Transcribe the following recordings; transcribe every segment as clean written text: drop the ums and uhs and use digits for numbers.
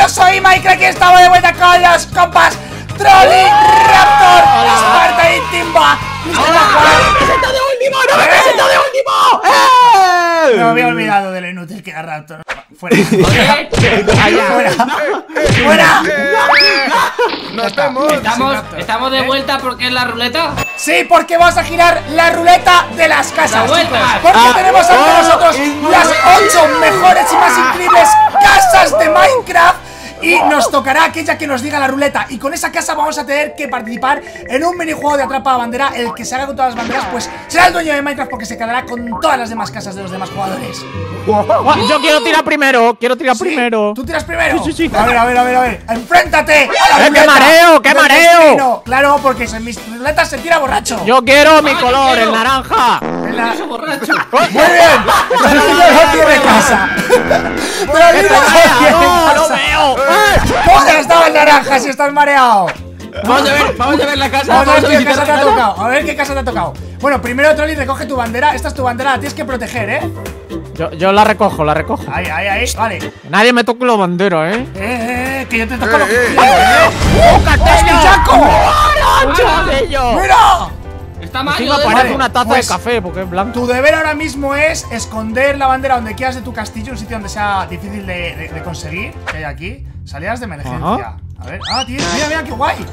yo soy Minecraft y estamos de vuelta con los compas Troli, Raptor, Sparta y Timba. ¡No me he presentado de último! Me había olvidado de lo inútil que era Raptor. ¡Fuera! ¡Fuera! ¿Estamos de vuelta porque es la ruleta? Sí, porque vamos a girar la ruleta de las casas, chicos. Porque tenemos ante nosotros las 8 mejores y más increíbles casas de Minecraft. Y nos tocará aquella que nos diga la ruleta. Y con esa casa vamos a tener que participar en un minijuego de atrapa a bandera. El que se haga con todas las banderas pues será el dueño de Minecraft, porque se quedará con todas las demás casas de los demás jugadores. Yo quiero tirar primero. Quiero tirar primero. ¿Tú tiras primero? Sí. A ver. ¡Enfréntate a la ruleta! ¡Qué mareo! Claro, porque en mis ruletas se tira borracho. Yo quiero mi color, el naranja. Yo soy borracho. ¡Muy bien! ¡No tiene casa! ¡No veo! ¿Dónde estaba el naranja si estás mareado? Vamos a ver la casa. Vamos a ver qué casa te ha tocado. A ver qué casa te ha tocado. Bueno, primero Troli recoge tu bandera. Esta es tu bandera, la tienes que proteger, ¿eh? Yo la recojo, Ahí. Vale. Nadie me toque la bandera, ¿eh? Que yo te toco los... ¡Castello! ¡Mira! Parece una taza de café porque es blanco. Tu deber ahora mismo es esconder la bandera donde quieras de tu castillo, un sitio donde sea difícil de conseguir. Que hay aquí salidas de emergencia. A ver, mira, qué guay.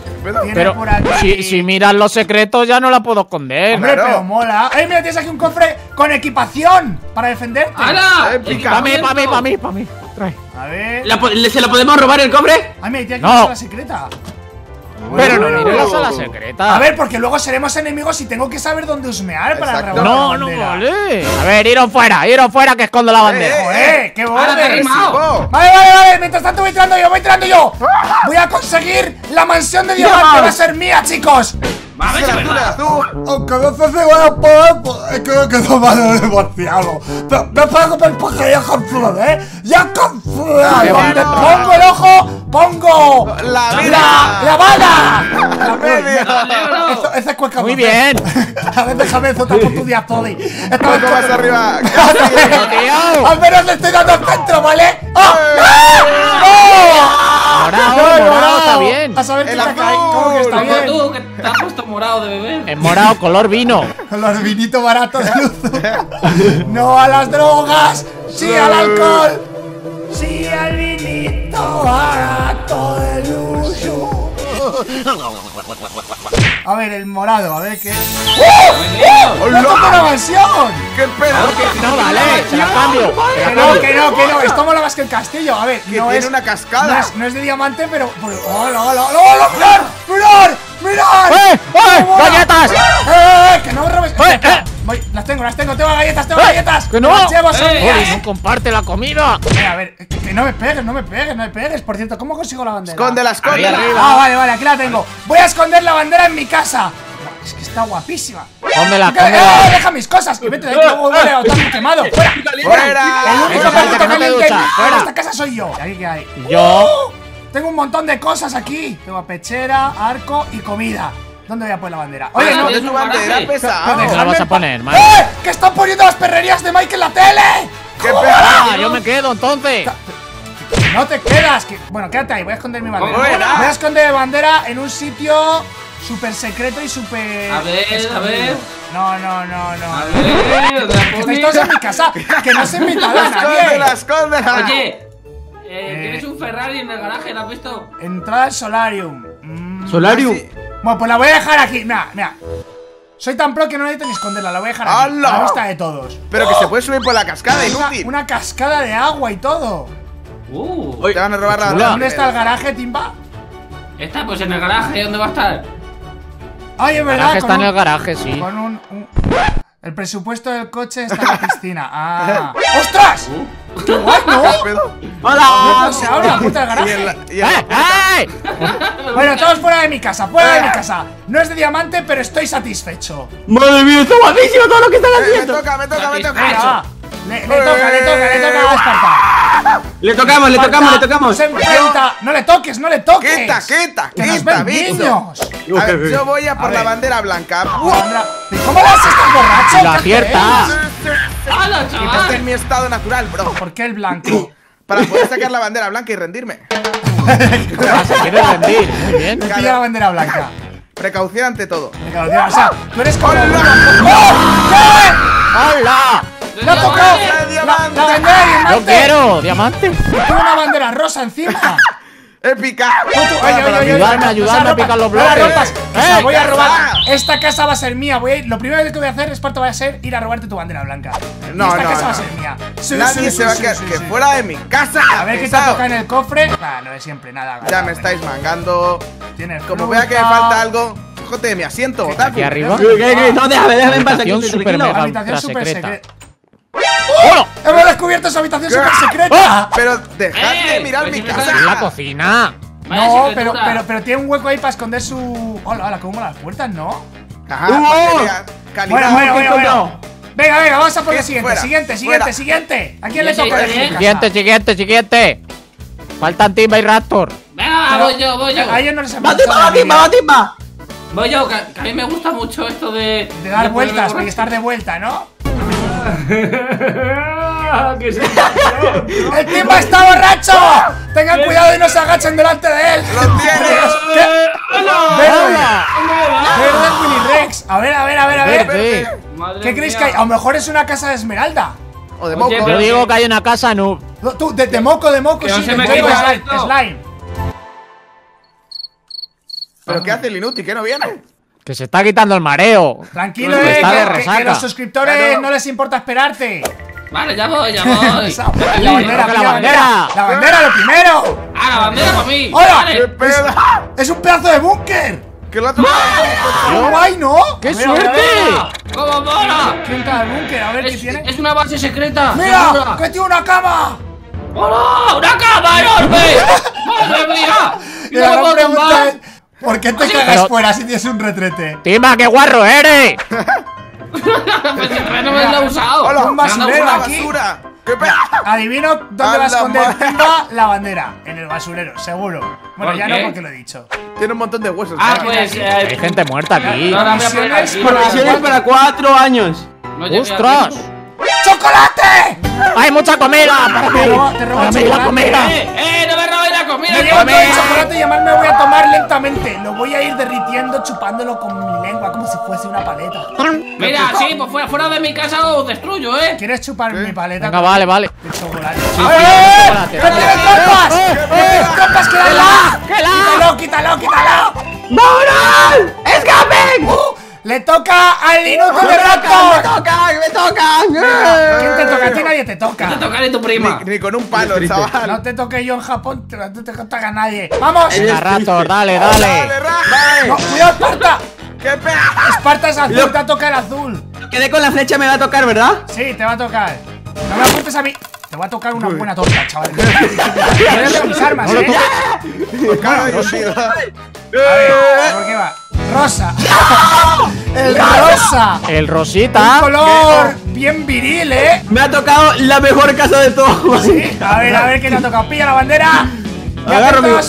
Pero por aquí. Si miras los secretos ya no la puedo esconder. Hombre, pero mola. Mira, tienes aquí un cofre con equipación para defenderte. ¡Hala! Para mí. Trae. A ver. ¿Se la podemos robar el cofre? Mira, tienes aquí una secreta. Pero no mire la sala secreta. A ver, porque luego seremos enemigos y tengo que saber dónde husmear para grabar. No, vale. A ver, iros fuera que escondo la bandera. ¡Qué bueno! Vale. Mientras tanto voy tirando yo. Voy a conseguir la mansión de diamante. Va a ser mía, chicos. Aunque no sé si voy a poder, creo que no vale demasiado. No puedo ver por qué ya confío, ya confío. Donde pongo el ojo, pongo la bala. Esa es cueca. Muy bien. A ver, déjame soltar por tu día, Toli. Esta vez vas arriba. Al menos le estoy dando al centro, ¿vale? Morado está bien. A saber qué cómo que está bien. Te has puesto morado de beber. En morado, color vino. Color vinito barato de luz. No a las drogas, sí al alcohol. Sí al vinito barato de luz. A ver, el morado, a ver qué. ¡No toco la mansión! ¡Qué pedo! No, vale, te la cambio. Que no, esto mola más que el castillo. A ver, que no es una cascada. No es de diamante, pero. ¡Hola! ¡Mirad! ¡Galletas! ¡Que no robes! Las tengo, tengo galletas. ¡Que no! ¡No comparte la comida! A ver, que no me pegues. Por cierto, ¿cómo consigo la bandera? Escóndela. Vale, aquí la tengo. Voy a esconder la bandera en mi casa. Es que está guapísima. Cómela. Deja mis cosas y vete de ahí, que quemado. ¡Fuera! El único que caliente en esta casa soy yo. Aquí que hay. Yo. Tengo un montón de cosas aquí. Tengo pechera, arco y comida. ¿Dónde voy a poner la bandera? Oye, no, es una bandera pesada. ¿Dónde la vas a poner, Mike? ¡Que están poniendo las perrerías de Mike en la tele! ¡Qué pesada! Yo me quedo, entonces. No te quedas. Bueno, quédate ahí. Voy a esconder mi bandera. Voy a esconder mi bandera en un sitio súper secreto y súper... A ver. No. A ver, que estáis todos en mi casa. Que no se invitan a nadie. Escóndela. Oye. Tienes un Ferrari en el garaje, ¿lo has visto? Entrada al solarium. ¿Solarium? Sí. Bueno, pues la voy a dejar aquí. Mira. Soy tan pro que no necesito ni esconderla, la voy a dejar aquí. ¡Hala! A la vista de todos. Pero que se puede subir por la cascada, inútil. Una cascada de agua y todo. Te van a robar la bandera. ¿Dónde está el garaje, Timba? Está pues en el garaje, ¿dónde va a estar? Ay, es verdad. Está en el garaje, sí. Con un... El presupuesto del coche está en la piscina. ¡Ostras! ¡Qué guay, no! ¡Hola! ¡No se abre la puerta del garaje! ¡Ay! Bueno, todos fuera de mi casa. No es de diamante, pero estoy satisfecho. ¡Madre mía, está guapísimo todo lo que están haciendo! ¡Me toca! Le toca a Esparta. Le tocamos. No le toques. ¡Quita! ¡Niños! A ver, yo voy a por la bandera blanca. ¿Cómo vas a estar borracho? ¡La acierta! ¡Quitaste en mi estado natural, bro! ¿Por qué el blanco? para poder sacar la bandera blanca y rendirme. Se quiere rendir, muy bien. Claro. Pilla la bandera blanca. Precaución ante todo. Precaución, o sea, tú eres como... ¡Hola! ¡La ha tocado! ¡La bandera diamante! ¡Yo quiero! ¡Diamante! ¡Tengo una bandera rosa encima! ¡He picado! Ayudarme a picar los bloques. Voy a robar. Esta casa va a ser mía. Lo primero que voy a hacer, Esparta, va a ser ir a robarte tu bandera blanca. No, esta casa va a ser mía. Nadie se va a quedar que fuera de mi casa. A ver qué te toca en el cofre. Ah, no es siempre nada. Ya me estáis mangando. Como vea que me falta algo, cojote de mi asiento. Aquí arriba. No, déjame en paz. Habitación super secreta. ¡Oh! ¡Hemos descubierto esa habitación súper secreta! Pero dejadme mirar mi casa. ¡Es la cocina! No, pero tiene un hueco ahí para esconder su... ¡Hola, hola! ¿Cómo van las puertas, no? ¡Ajá! Bueno. Venga, vamos a por el siguiente. Siguiente. ¿A quién le toca? Siguiente. Faltan Timba y Raptor. Venga, voy yo. A ellos no les han pasado. ¡Va Timba! Voy yo, que a mí me gusta mucho esto de... de dar vueltas, de estar de vuelta, ¿no? ¡El Timba está borracho! ¡Tengan cuidado y no se agachen delante de él! ¡Lo tienes! ¡Verde Willyrex! A ver. ¿Qué creéis que hay? A lo mejor es una casa de esmeralda. O de moco. Yo digo que hay una casa noob. Tú, de moco, sí, slime. ¿Pero qué hace el inútil? ¿Qué no viene? Que se está quitando el mareo. Tranquilo, que los suscriptores no les importa esperarte. Vale, ya voy. La bandera. La bandera, lo primero. Ah, la bandera para mí. ¡Hola! ¡Es un pedazo de búnker! ¡Que lo ha tomado! ¡No hay, no! ¡Qué suerte! ¡Cómo mola! A ver qué tiene. Es una base secreta. ¡Mira! ¡Que tiene una cama! ¡Hola! ¡Una cama enorme! ¡Madre mía! ¡Y una bomba! ¿Por qué te cagas fuera si tienes un retrete? ¡Timba, qué guarro eres! No me lo he usado. Hola, un basurero aquí. Adivino dónde va a esconder Timba la bandera. En el basurero, seguro. Bueno, ya no, porque lo he dicho. Tiene un montón de huesos. Ah, pues hay gente muerta aquí. Provisiones para 4 años. ¡Ostras! ¡Chocolate! ¡Hay mucha comida! ¡Te robo la comida! ¡No me robes la comida! Me llevo todo el chocolate y además me voy a tomar lentamente. Lo voy a ir derritiendo, chupándolo con mi lengua como si fuese una paleta. Mira, sí, pues fuera de mi casa os destruyo, ¿eh? ¿Quieres chupar mi paleta? Venga, vale. ¡Chocolate! ¡Eh! ¡No tienes tropas! ¡Tropas, quítalo! ¡Quítalo! ¡Moral! ¡Escapen! ¡Le toca al inútil de Raptor! ¡Me toca! ¿Quién te toca? A ti nadie te toca. No te tocaré tu prima. Ni con un palo, chaval. No te toque yo en Japón, no te toca a nadie. ¡Vamos! ¡Venga, Raptor, dale! ¡Vale! ¡Cuidado, Esparta! ¡Qué pedazo! Esparta es azul, te va a tocar azul. Quedé con la flecha, me va a tocar, ¿verdad? Sí, te va a tocar. No me apuntes a mí. Te va a tocar una buena torta, chaval. Tienes que usar más, ¿eh? ¿Por qué va? Rosa. El rosita. Un color bien viril, ¿eh? Me ha tocado la mejor casa de todos. ¿Sí? A ver qué te ha tocado. Pilla la bandera.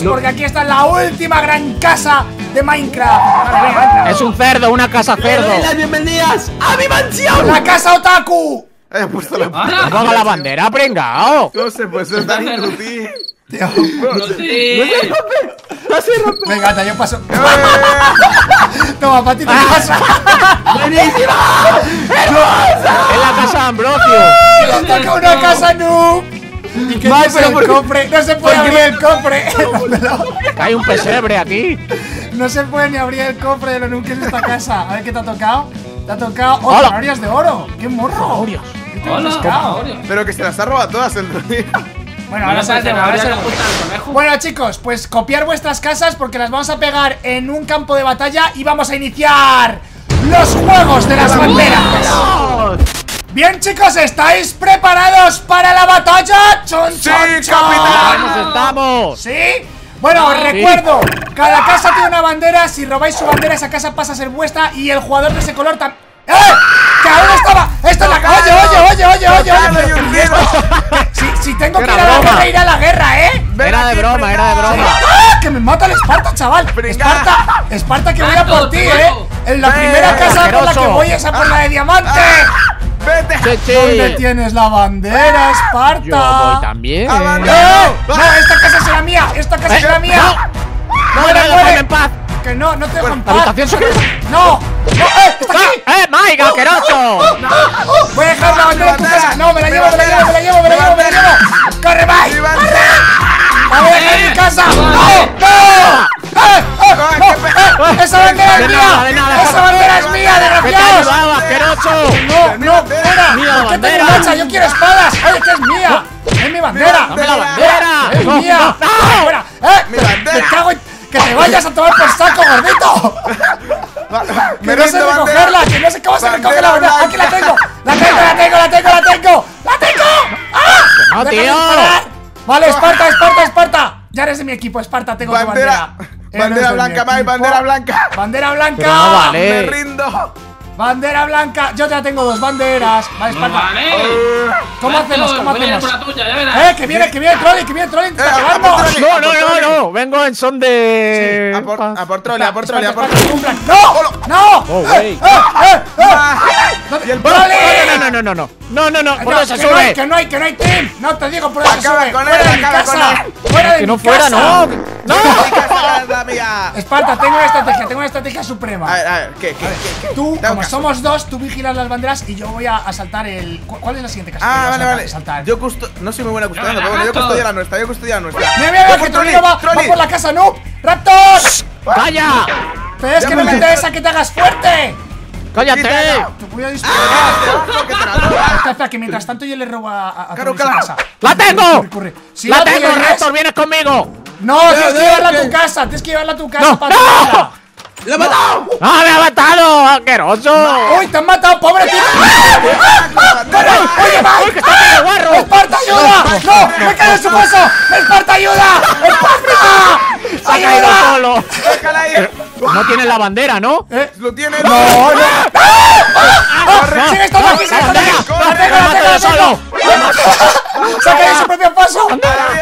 Porque aquí está la última gran casa de Minecraft. Vale, es un cerdo, una casa cerdo. Las bienvenidas a mi mansión. La casa otaku. He puesto la bandera. Ponga la bandera, pringao. No se puede sentar ni discutir. Tío, no se rompe. Venga, yo paso. Toma, Pati, te pasa. ¡Buenísima! ¡Hermosa! Es la casa de Ambrosio. ¡Le toca una casa noob! ¿Y qué pasa el cofre? ¡No se puede abrir el cofre! Hay un pesebre aquí. No se puede ni abrir el cofre de los nukes de esta casa. A ver qué te ha tocado. Te ha tocado. ¡Oh, zanahorias de oro! ¡Qué morro! ¡Hola! Pero que se las ha robado todas el día. Bueno, bueno, chicos, pues copiar vuestras casas porque las vamos a pegar en un campo de batalla y vamos a iniciar los juegos de las banderas. Bien, chicos, ¿estáis preparados para la batalla? ¡Chon, sí, capitán! ¡Estamos! ¿Sí? Bueno, os recuerdo, cada casa tiene una bandera. Si robáis su bandera, esa casa pasa a ser vuestra y el jugador de ese color también. ¡Eh! ¡Que aún estaba! ¡Esto es la casa! ¡Oye! Si tengo que ir a la guerra, iré a la guerra, ¿eh? Era de broma. ¡Ah! ¡Que me mata el Esparta, chaval! ¡Esparta, que voy a por ti, eh! En la primera casa por la que voy es a por la de diamante. Vete. ¿Dónde tienes la bandera, Sparta? Yo voy también. ¡No! ¡No! ¡Esta casa será mía! ¡Esta casa será mía! ¡No! ¡Muere, muere! ¡Que no! ¡No te dejo en paz! ¡No! ¡No! ¡Está aquí! ¡Mike, asqueroso! ¡Voy a dejar la bandera en tu casa! ¡No! ¡Me la llevo, me la llevo, me la llevo, me la llevo, me la llevo! ¡Corre, Mike! ¡Corre! ¡La voy a dejar en mi casa! ¡No! ¡Esa bandera es mía! ¡Esa bandera es mía, desgraciados! ¡No, no! ¡Fuera! ¿Por qué tengo hacha? ¡Yo quiero espadas! ¡Oye, que es mía! ¡Es mi bandera! ¡Dame la bandera! ¡Es mía! ¡Fuera! ¡Mi bandera! ¡Me cago en... ¡Que te vayas a tomar por saco, gordito! ¡Que no sé recogerla! ¡Que no sé cómo se recoge la bandera! ¡Aquí la tengo! ¡La tengo, la tengo, la tengo, la tengo! ¡La tengo! ¡Ah! ¡No, tío! Vale, Esparta, Esparta, Esparta. Ya eres de mi equipo, Esparta, tengo tu bandera. Bandera blanca, Mike, bandera blanca. ¡Bandera blanca! No, vale. ¡Me rindo! ¡Bandera blanca! Yo ya tengo dos banderas. Vale, Esparta. Vale. ¿Cómo hacemos? ¿Cómo hacemos? Que viene el Troli, intenta pegarnos. No, no. Vengo en son de. Sí, a por Troli, a por Troli. ¡No! ¡No! ¡Oh, güey! ¡Y el Troli! No. Que no hay team. No te digo por eso. Acaba con él, acaba con él. ¡Fuera de mi casa! ¡Que no fuera, no! ¡No! Esparta, tengo una estrategia suprema. A ver, ¿qué? Tú, como somos dos, tú vigilas las banderas y yo voy a asaltar el... ¿Cuál es la siguiente casa? Ah, vale. Yo no soy muy buena custodiando, pero bueno, yo custodio la nuestra, Mira, que Troli va por la casa, ¿no? ¡Raptor! ¡Vaya! Pero es que no me interesa que te hagas fuerte. ¡Cállate! Te voy a disparar. Espera, que mientras tanto yo le robo a casa. ¡La tengo! ¡La tengo, Raptor! ¡Vienes conmigo! No, tienes que llevarla a tu casa, para ¡No! ¡Le he matado! ¡No, me ha matado! ¡Asqueroso! ¡Uy, te han matado, pobre tío! ¡Oye, Mike! ¡Esparta, ayuda! ¡No! ¡Me cae en su paso! ¡Esparta, ayuda! ¡Esparta! ¡Ayuda! No tiene la bandera, ¿no? ¡Lo tiene! ¡No! ¡Sigue estando aquí! ¡Se ha caído en su propio paso!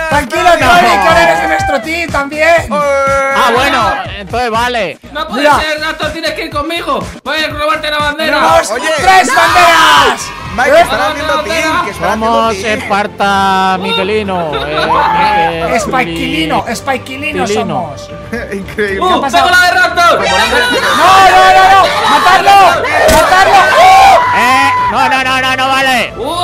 ¡Tranquilo, Troli, que ahora eres de nuestro team también! ¡Ah, bueno! Entonces vale. ¡No puede ser, Raptor! ¡Tienes que ir conmigo! ¡Voy a robarte la bandera! ¡Oye! ¡Tres banderas! Mike, estará haciendo team. Vamos, Esparta, Miguelino. Spikeilino somos. Increíble. ¡Saco la de Raptor! ¡No! ¡Matarlo! No, vale. ¡Wow!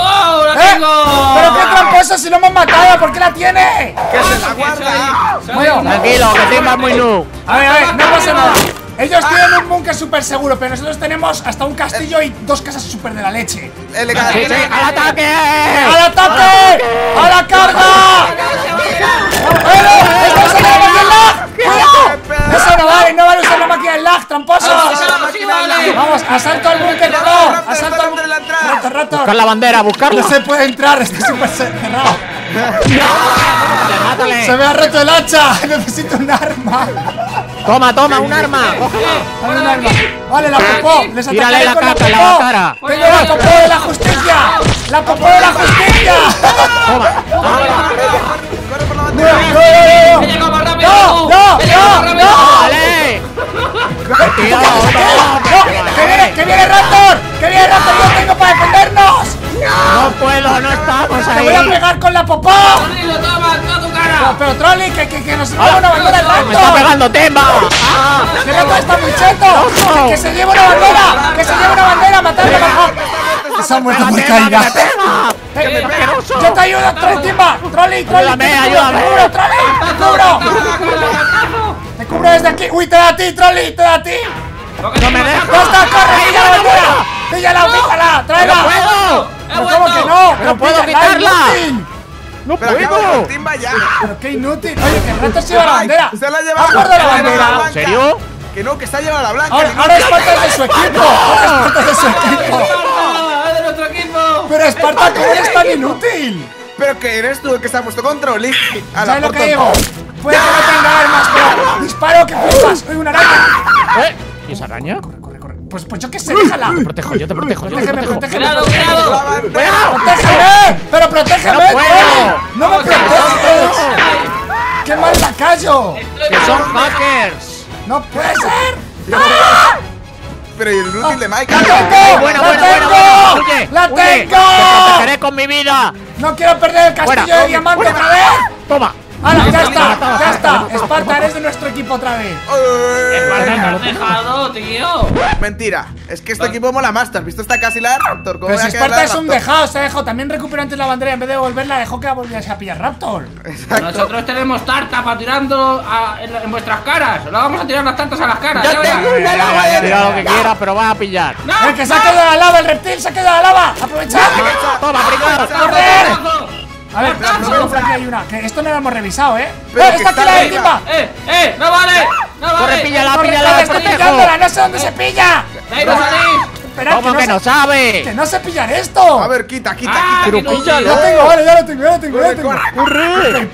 ¡La tengo! ¡Pero qué tramposo si lo hemos matado! ¿Por qué la tiene? ¡Que se la guarda! Bueno, tranquilo, que Timba es muy noob. A ver, no pasa nada. Ellos tienen un búnker súper seguro, pero nosotros tenemos hasta un castillo y dos casas súper de la leche. ¡Al ataque! ¡Al ataque! ¡A la carga! ¡Esto es la máquina lag! ¡Cuidado! ¡Eso no vale! ¡No vale usar la máquina lag, tramposo! ¡Vamos! ¡Asalto al búnker, no! ¡Asalto al búnker! ¡Rato! ¡Buscar la bandera! ¡Buscarla! ¡No se puede entrar! ¡Está súper cerrado! ¡No! ¡Se me ha roto el hacha! ¡Necesito un arma! Toma, un arma. Cógela. Un arma. Vale, la popó. Les atacaré con la popó. Tengo la popó de la justicia. La popó de la justicia. Toma. Corre por la bandera. No. Vale. Que viene Raptor. Yo tengo para defendernos. No puedo, no estamos ahí. Te voy a pegar con la popó. Pero Troli, que nos lleva una bandera al Raptor. ¡Me está pegando Timba! ¡Que Raptor está muy cheto! ¡Que se lleva una bandera! ¡Matadme! ¡Se ha muerto por caída! ¡Yo te ayudo, Timba! ¡Troli! ¡Ayúdame! ¡Te cubro! ¡Te cubro desde aquí! ¡Uy, te da a ti, Troli! ¡Te da a ti! ¡No me dejas! ¡Corre! ¡Pilla la bandera! ¡Píllala! ¡Tráela! ¡No puedo! ¡Cómo que no! ¡No puedo quitarla! ¡No puedo! ¡Pero qué inútil! Oye, que el Raptor se lleva la bandera. Se la lleva la bandera. ¿En serio? Que no, que se ha llevado la blanca. Ahora Esparta es de su equipo. ¡Es de nuestro equipo! Pero Esparta, ¿cómo eres tan inútil? Pero que eres tú el que se ha puesto control. ¿Sabes lo que digo? Puede que no tenga armas, pero disparo que flipas. ¡Oye, una araña! ¿Y esa araña? Pues yo qué sé, déjala. Yo te protejo. Protégeme. ¡Protégeme! ¡Pero protégeme! ¡No me proteges! ¡Qué mal la callo! ¡Que son hackers! ¡No puede ser! Pero el útil de Minecraft. ¡La tengo! ¡Te protegeré con mi vida! ¡No quiero perder el castillo de diamante otra vez! ¡Toma! ¡Hala, ya está! ¡Ya está! ¡Esparta, eres de nuestro equipo otra vez! ¡Esparta, me has dejado, tío! Mentira, es que este equipo mola más. ¿Te has visto? Está casi la Raptor. Pero si Esparta es un dejado, se ha dejado. También recuperó antes la bandera. En vez de devolverla, dejó que la volviese a pillar Raptor. Exacto. Nosotros tenemos tarta para tirando en vuestras caras. Las vamos a tirar las tartas a las caras. ¡Yo tengo una lava de tira lo que quieras, pero vas a pillar! ¡El que se ha quedado la lava! ¡El reptil se ha quedado la lava! ¡Aprovechad! ¡Toma, primero! A ver, vamos aquí hay una, que esto no lo hemos revisado, ¿eh? Pero ¡está aquí la de Timba! ¡No vale! ¡No vale! ¡Corre, píllala! ¡Estoy pillándola! ¡No sé dónde se pilla! ¡Espera, que no sabe! ¡Que no sé pillar esto! A ver, quita. ¡Pero píllalo! ¡Ya tengo, vale! ¡Ya lo tengo! ¡Corre!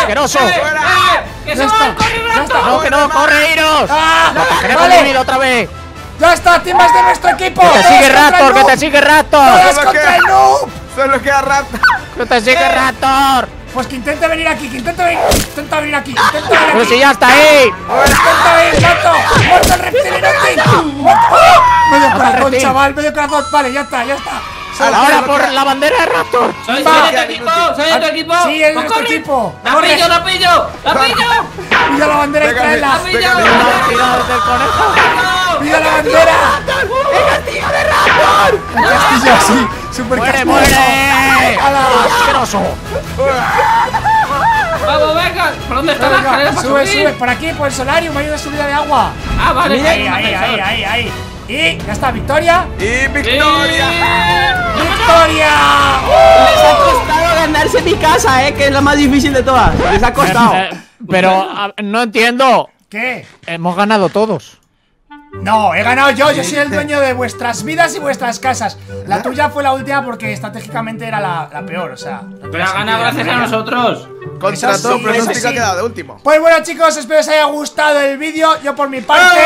¡Asqueroso! ¡Que se va! ¡Corre! ¡No, que no! ¡Corre, iros! ¡Queremos vivir otra vez! ¡Ya está! ¡Timba es de nuestro equipo! ¡Que te sigue Raptor! ¡Todos contra el noob! ¡Solo queda Raptor! ¡No te sigue Raptor! Pues que intente venir aquí, ¡Pero si ya está ahí! ¡Intenta venir, gato! ¡Muerto el reptil inútil! ¡Medio corazón, chaval! ¡Medio corazón! Vale, ya está. ¡Ahora por la bandera de Raptor! ¡Soy de tu equipo! ¡Sí, es de tu equipo! ¡La pillo! ¡Pilla la bandera y tráela! ¡Pilla la bandera! ¡El castillo de Raptor! ¡El castillo así! ¡Super castillo! ¡Muere! ¡Asqueroso! ¡Vamos, venga! ¿Por dónde está la escalera? ¡Sube! ¡Por aquí, por el solarium! ¡Me ayuda a subida de agua! ¡Ah, vale! ¡Ahí! Y ya está, victoria. Y victoria. ¡Victoria! Les ha costado ganarse mi casa, que es la más difícil de todas. Les ha costado. Pero no entiendo. ¿Qué? Hemos ganado todos. No, he ganado yo. Yo soy el dueño de vuestras vidas y vuestras casas. La tuya fue la última porque estratégicamente era la peor, o sea. Pero ha ganado gracias a nosotros. Contra todo pronóstico ha quedado de último. Pues bueno, chicos, espero que os haya gustado el vídeo. Yo por mi parte,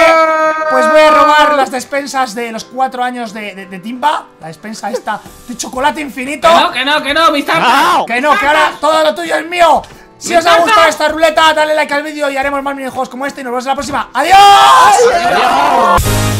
pues voy a robar las despensas de los 4 años de Timba. La despensa esta de chocolate infinito. Que no, mi tanta. Que ahora todo lo tuyo es mío. Si os ha gustado esta ruleta, dale like al vídeo y haremos más minijuegos como este y nos vemos en la próxima. ¡Adiós! ¡Adiós!